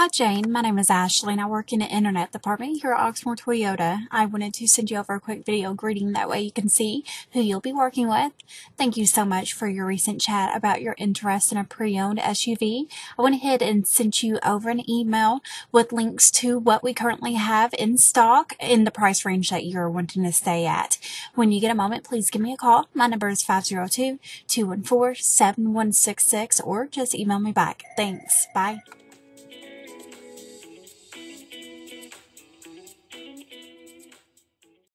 Hi Jane, my name is Ashley and I work in the internet department here at Oxmoor Toyota. I wanted to send you over a quick video greeting, that way you can see who you'll be working with. Thank you so much for your recent chat about your interest in a pre-owned SUV. I went ahead and sent you over an email with links to what we currently have in stock in the price range that you're wanting to stay at. When you get a moment, please give me a call. My number is 502-214-7166 or just email me back. Thanks. Bye.